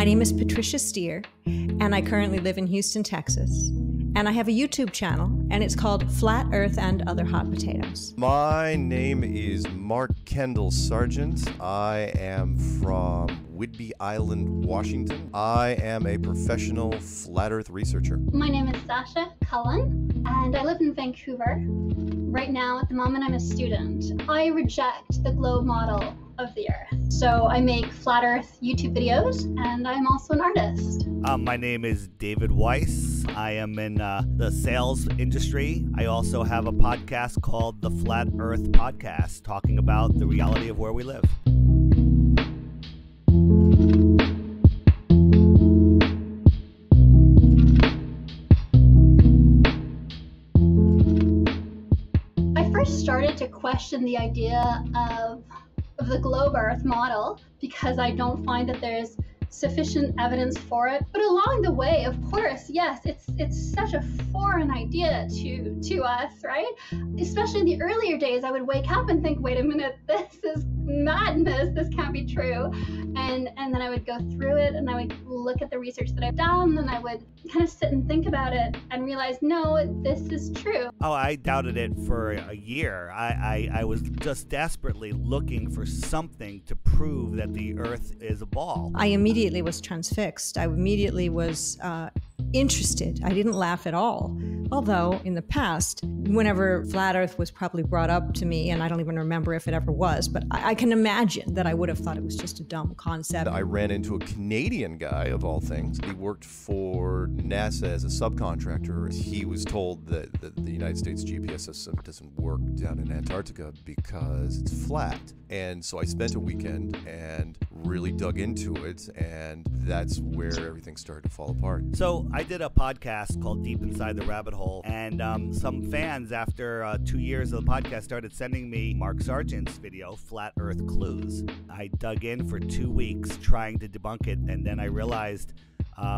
My name is Patricia Steere, and I currently live in Houston, Texas. And I have a YouTube channel, and it's called Flat Earth and Other Hot Potatoes. My name is Mark Kendall Sargent. I am from Whidbey Island, Washington. I am a professional flat Earth researcher. My name is Sasha Cullen, and I live in Vancouver. Right now, at the moment, I'm a student. I reject the globe model of the Earth. So I make flat Earth YouTube videos, and I'm also an artist. My name is David Weiss. I am in the sales industry. I also have a podcast called The Flat Earth Podcast, talking about the reality of where we live. I first started to question the idea of the globe Earth model because I don't find that there's sufficient evidence for it. But along the way, of course, yes, it's such a foreign idea to us, right? Especially in the earlier days, I would wake up and think, wait a minute, this is madness, this can't be true. And then I would go through it and I would look at the research that I've done and I would kind of sit and think about it and realize, no, this is true. Oh, I doubted it for a year. I was just desperately looking for something to prove that the Earth is a ball. I immediately was transfixed. I immediately was interested. I didn't laugh at all. Although in the past, whenever Flat Earth was probably brought up to me, and I don't even remember if it ever was, but I can imagine that I would have thought it was just a dumb concept. I ran into a Canadian guy, of all things. He worked for NASA as a subcontractor. He was told that the United States GPS system doesn't work down in Antarctica because it's flat. And so I spent a weekend and really dug into it, and that's where everything started to fall apart. So I did a podcast called Deep Inside the Rabbit Hole, and some fans after 2 years of the podcast started sending me Mark Sargent's video, Flat Earth Clues. I dug in for 2 weeks trying to debunk it, and then I realized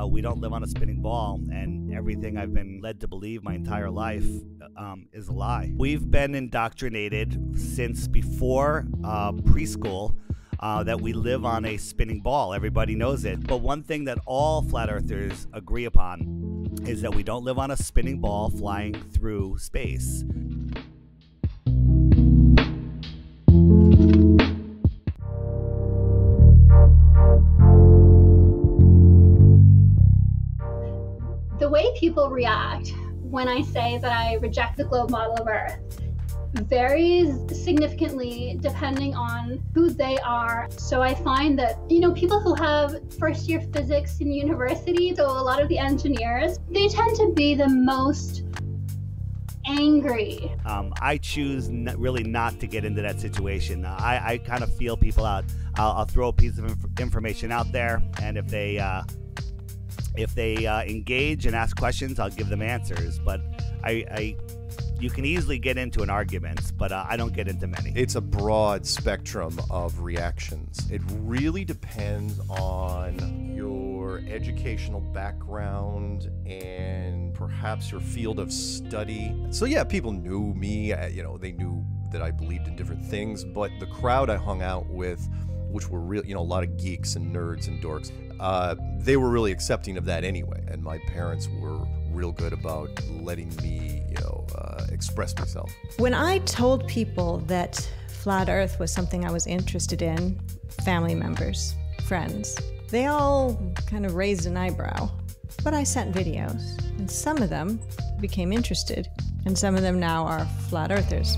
we don't live on a spinning ball, and everything I've been led to believe my entire life is a lie. We've been indoctrinated since before preschool that we live on a spinning ball. Everybody knows it. But one thing that all flat earthers agree upon is that we don't live on a spinning ball flying through space. The way people react when I say that I reject the globe model of Earth varies significantly depending on who they are. So I find that, you know, people who have first year physics in university, so a lot of the engineers, they tend to be the most angry. I choose really not to get into that situation. I kind of feel people out. I'll throw a piece of information out there, and if they engage and ask questions, I'll give them answers. But you can easily get into an argument, but I don't get into many. It's a broad spectrum of reactions. It really depends on your educational background and perhaps your field of study. So yeah, people knew me, you know, they knew that I believed in different things, but the crowd I hung out with, which were really, you know, a lot of geeks and nerds and dorks, they were really accepting of that anyway. And my parents were real good about letting me, you know, express myself. When I told people that Flat Earth was something I was interested in, family members, friends, they all kind of raised an eyebrow. But I sent videos, and some of them became interested, and some of them now are flat earthers.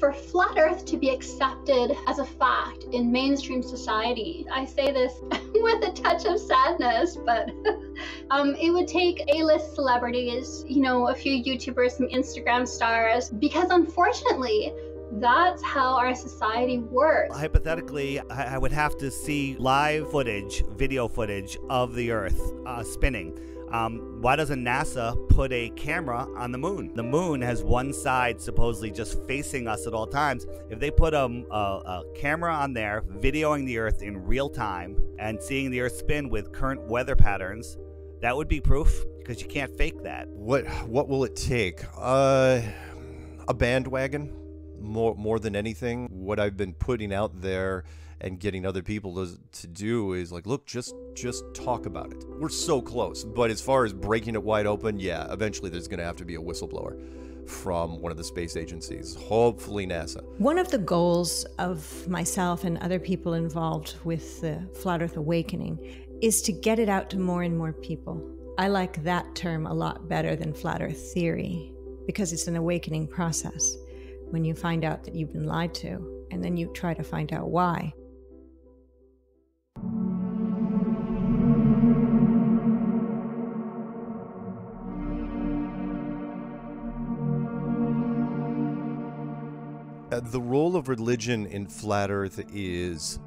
For flat Earth to be accepted as a fact in mainstream society, I say this with a touch of sadness, but it would take A-list celebrities, you know, a few YouTubers, some Instagram stars, because unfortunately, that's how our society works. Hypothetically, I would have to see live footage, video footage of the Earth spinning. Why doesn't NASA put a camera on the moon? The moon has one side supposedly just facing us at all times. If they put a camera on there, videoing the Earth in real time and seeing the Earth spin with current weather patterns, that would be proof, because you can't fake that. What will it take? A bandwagon? more than anything, what I've been putting out there and getting other people to do is like, look, just talk about it. We're so close. But as far as breaking it wide open, yeah, eventually there's going to have to be a whistleblower from one of the space agencies, hopefully NASA. One of the goals of myself and other people involved with the Flat Earth Awakening is to get it out to more and more people. I like that term a lot better than Flat Earth Theory, because it's an awakening process when you find out that you've been lied to, and then you try to find out why. The role of religion in Flat Earth is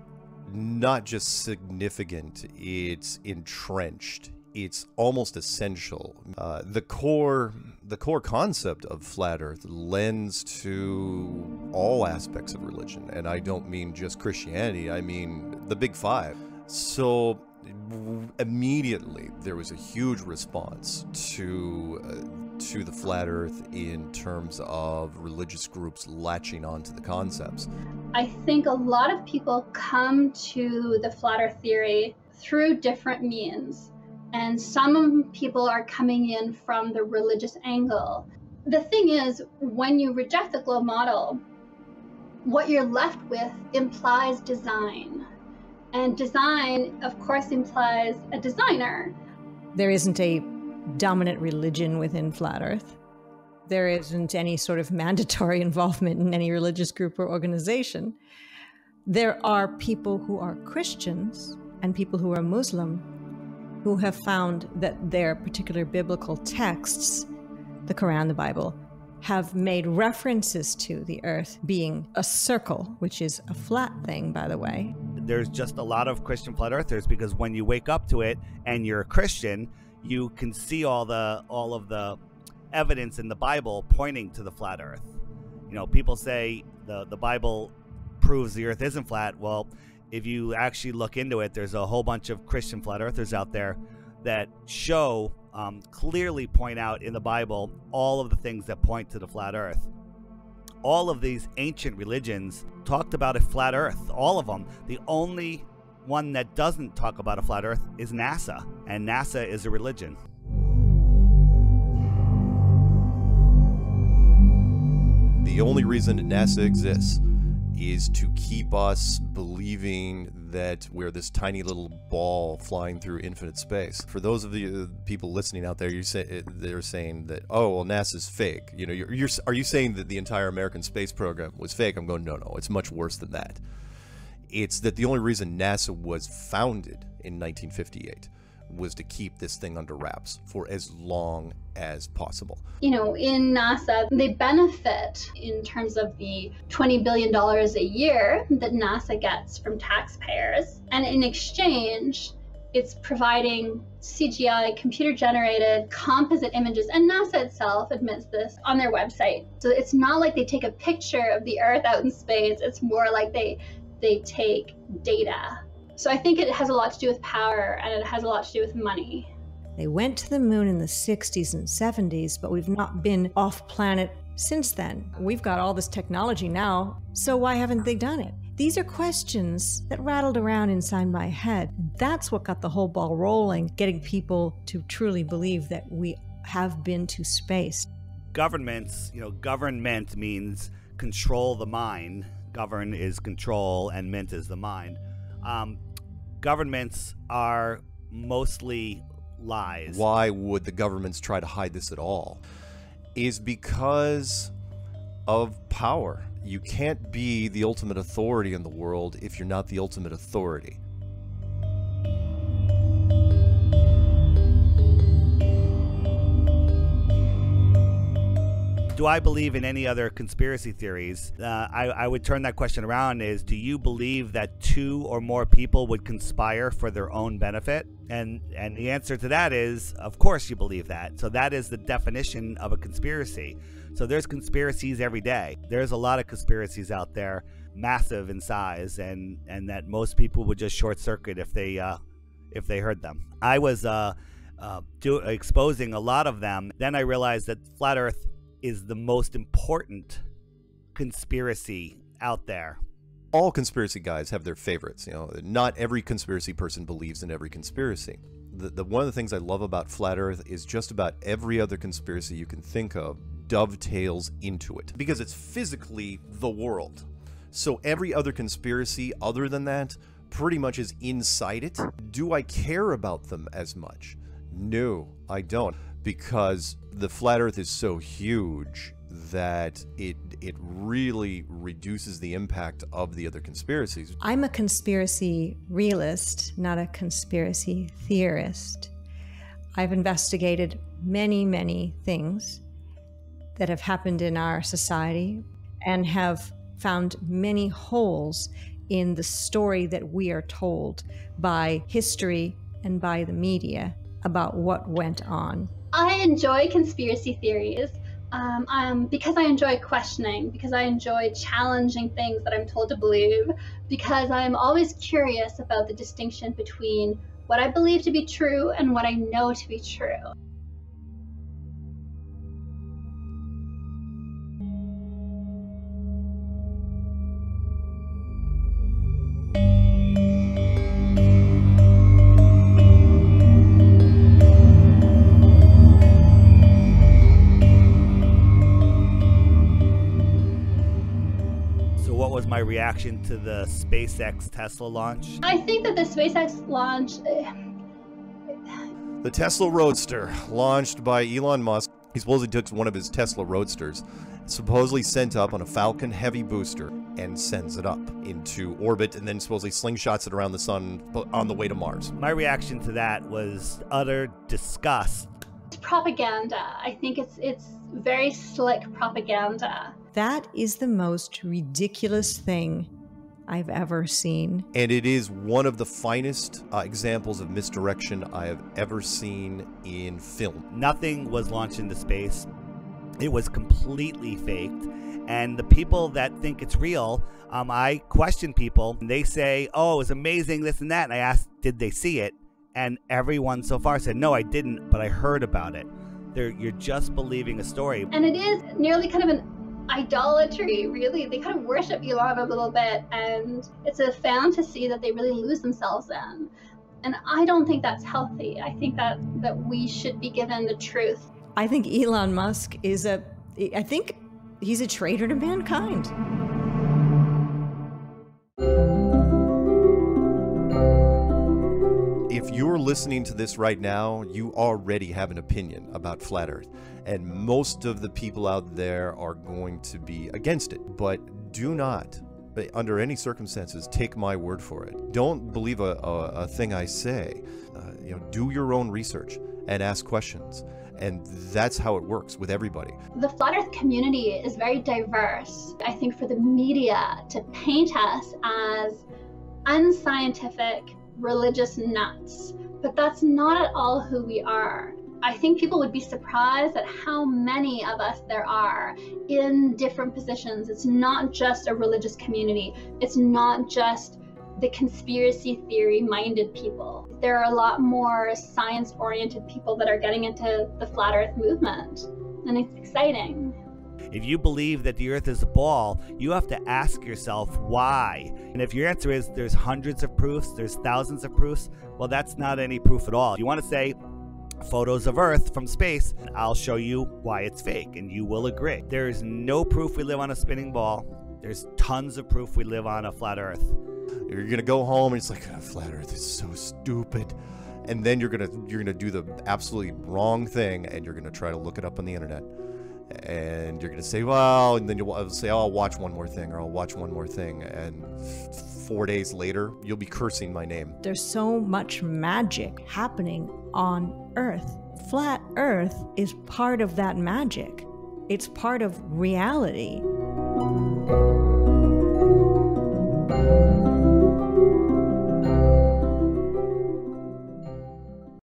not just significant, it's entrenched. It's almost essential. The core concept of Flat Earth lends to all aspects of religion, and I don't mean just Christianity, I mean the big five. So immediately there was a huge response to the Flat Earth in terms of religious groups latching onto the concepts. I think a lot of people come to the Flat Earth theory through different means. And some people are coming in from the religious angle. The thing is, when you reject the globe model, what you're left with implies design. And design, of course, implies a designer. There isn't a dominant religion within Flat Earth. There isn't any sort of mandatory involvement in any religious group or organization. There are people who are Christians and people who are Muslim who have found that their particular biblical texts, the Quran, the Bible, have made references to the earth being a circle, which is a flat thing, by the way. There's just a lot of Christian flat earthers, because when you wake up to it and you're a Christian, you can see all of the evidence in the Bible pointing to the flat earth. You know, people say the Bible proves the earth isn't flat. Well, if you actually look into it, there's a whole bunch of Christian flat earthers out there that show, clearly point out in the Bible, all of the things that point to the flat earth. All of these ancient religions talked about a flat earth, all of them. The only one that doesn't talk about a flat earth is NASA, and NASA is a religion. The only reason NASA exists is to keep us believing that we're this tiny little ball flying through infinite space. For those of the people listening out there, they're saying that, oh, well, NASA's fake. You know, are you saying that the entire American space program was fake? I'm going, no, it's much worse than that. It's that the only reason NASA was founded in 1958 was to keep this thing under wraps for as long as possible. You know, in NASA, they benefit in terms of the $20 billion a year that NASA gets from taxpayers. And in exchange, it's providing CGI, computer-generated composite images. And NASA itself admits this on their website. So it's not like they take a picture of the Earth out in space. It's more like they take data. So I think it has a lot to do with power, and it has a lot to do with money. They went to the moon in the 60s and 70s, but we've not been off planet since then. We've got all this technology now, so why haven't they done it? These are questions that rattled around inside my head. That's what got the whole ball rolling, getting people to truly believe that we have been to space. Governments, you know, government means control the mind. Govern is control and mint is the mind. Governments are mostly lies. Why would the governments try to hide this at all? Is because of power. You can't be the ultimate authority in the world if you're not the ultimate authority. Do I believe in any other conspiracy theories? I would turn that question around is, do you believe that two or more people would conspire for their own benefit? And the answer to that is, of course you believe that. So that is the definition of a conspiracy. So there's conspiracies every day. There's a lot of conspiracies out there, massive in size, and that most people would just short circuit if they heard them. I was exposing a lot of them. Then I realized that Flat Earth is the most important conspiracy out there. All conspiracy guys have their favorites, you know. Not every conspiracy person believes in every conspiracy. The one of the things I love about Flat Earth is just about every other conspiracy you can think of dovetails into it, because it's physically the world. So every other conspiracy other than that pretty much is inside it. Do I care about them as much? No, I don't, because the Flat Earth is so huge that it really reduces the impact of the other conspiracies. I'm a conspiracy realist, not a conspiracy theorist. I've investigated many, many things that have happened in our society and have found many holes in the story that we are told by history and by the media about what went on. I enjoy conspiracy theories because I enjoy questioning, because I enjoy challenging things that I'm told to believe, because I'm always curious about the distinction between what I believe to be true and what I know to be true. My reaction to the SpaceX Tesla launch? I think that the SpaceX launch... The Tesla Roadster, launched by Elon Musk. He supposedly took one of his Tesla Roadsters, supposedly sent up on a Falcon Heavy booster, and sends it up into orbit, and then supposedly slingshots it around the sun on the way to Mars. My reaction to that was utter disgust. It's propaganda. I think it's very slick propaganda. That is the most ridiculous thing I've ever seen. And it is one of the finest examples of misdirection I have ever seen in film. Nothing was launched into space. It was completely faked. And the people that think it's real, I question people. And they say, oh, it was amazing, this and that. And I asked, did they see it? And everyone so far said, no, I didn't, but I heard about it. You're just believing a story. And it is nearly kind of an idolatry, really. They kind of worship Elon a little bit, and it's a fantasy that they really lose themselves in. And I don't think that's healthy. I think that we should be given the truth. I think Elon Musk is I think he's a traitor to mankind. If you're listening to this right now, you already have an opinion about Flat Earth, and most of the people out there are going to be against it. But do not, under any circumstances, take my word for it. Don't believe a thing I say. You know, do your own research and ask questions. And that's how it works with everybody. The Flat Earth community is very diverse. I think for the media to paint us as unscientific, religious nuts, but that's not at all who we are. I think people would be surprised at how many of us there are in different positions. It's not just a religious community. It's not just the conspiracy theory-minded people. There are a lot more science-oriented people that are getting into the Flat Earth movement, and it's exciting. If you believe that the Earth is a ball, you have to ask yourself why. And if your answer is there's hundreds of proofs, there's thousands of proofs, well, that's not any proof at all. You want to say photos of Earth from space, and I'll show you why it's fake, and you will agree. There is no proof we live on a spinning ball. There's tons of proof we live on a flat Earth. You're going to go home and it's like, oh, Flat Earth is so stupid. And then you're going to do the absolutely wrong thing, and you're going to try to look it up on the internet. And you're going to say, well, and then you'll say, oh, I'll watch one more thing, or I'll watch one more thing. And 4 days later, you'll be cursing my name. There's so much magic happening on Earth. Flat Earth is part of that magic. It's part of reality.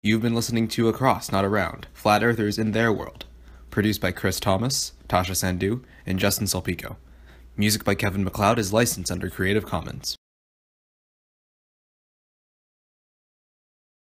You've been listening to Across, Not Around, Flat Earthers in Their World. Produced by Chris Thomas, Tasha Sandu, and Justin Salpico. Music by Kevin MacLeod is licensed under Creative Commons.